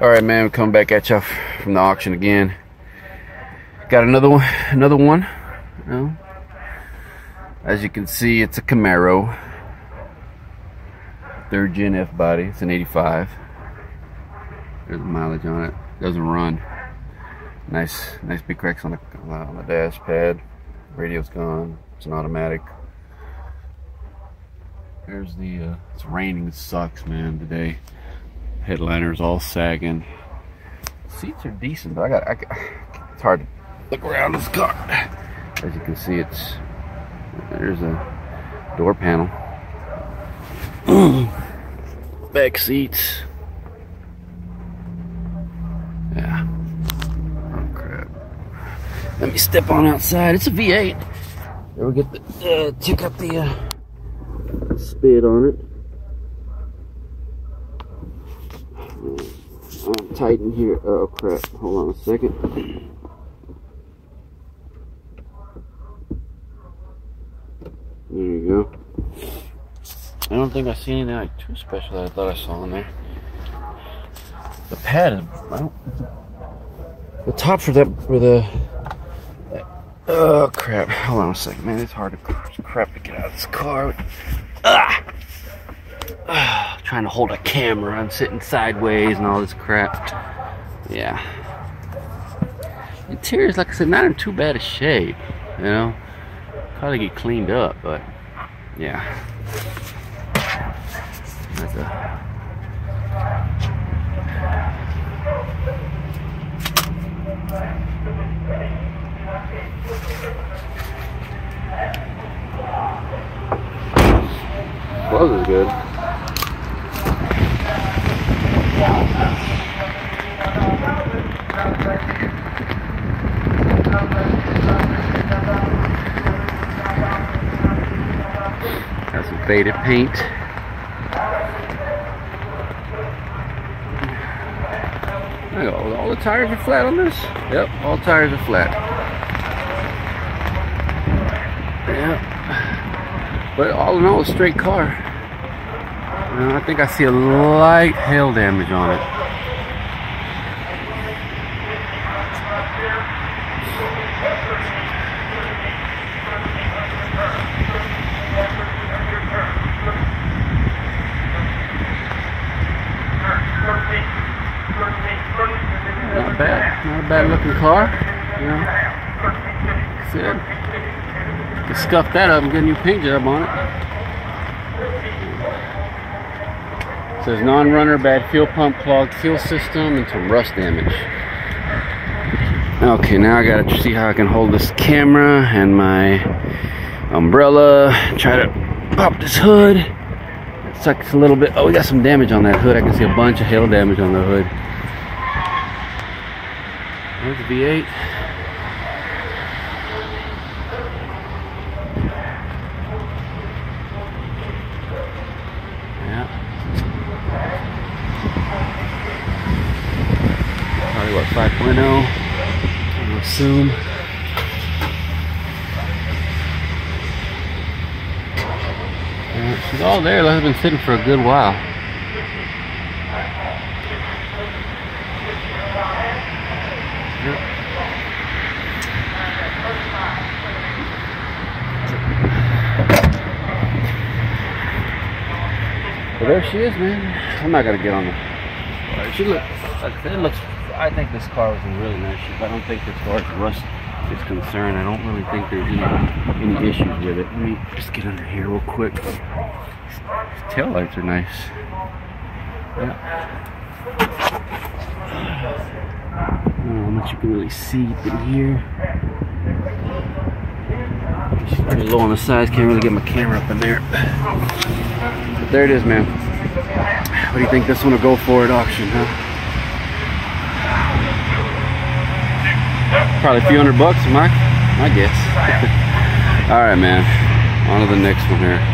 Alright, man, we come back at y'all from the auction again. Got another one. You know? As you can see, it's a Camaro. 3rd Gen F Body. It's an 85. There's the mileage on it. Doesn't run. Nice big cracks on the dash pad. Radio's gone. It's an automatic. There's the it's raining. It sucks, man, today. Headliner's all sagging. Seats are decent, but it's hard to look around this car. As you can see, there's a door panel. Back seats. Yeah. Oh crap. Let me step on outside. It's a V8. There we get the check out the spit on it. I'm tight in here. Oh crap. Hold on a second. There you go. I don't think I see anything like too special that I thought I saw in there. The pad, the top for that, oh crap, hold on a second, man, it's hard to crap to get out of this car. Trying to hold a camera, I'm sitting sideways and all this crap. Yeah. Interior's, like I said, not in too bad a shape, you know. Probably get cleaned up, but yeah. That's close is good. Got some faded paint. All the tires are flat on this? Yep, all tires are flat. Yep. But all in all, a straight car. And I think I see a light hail damage on it. Not a bad looking car. Yeah. That's it. Scuff that up and get a new paint job on it. It says non-runner, bad fuel pump, clogged fuel system, and some rust damage. Okay, now I gotta see how I can hold this camera and my umbrella. Try to pop this hood. It sucks a little bit. Oh, we got some damage on that hood. I can see a bunch of hail damage on the hood. There's the V8. Probably what, 5.0, I would assume. She's all there, like I've been sitting for a good while. Yep. Well, there she is, man. I'm not gonna get on the. She looks. It looks. I think this car was in really nice shape. I don't think as far as rust is concerned, I don't really think there's any issues with it. Let me just get under here real quick. These tail lights are nice. Yeah. I don't know how much you can really see in here. She's pretty low on the sides. Can't really get my camera up in there. There it is, man. What do you think this one will go for at auction, huh? Probably a few $100, my guess. All right, man. On to the next one here.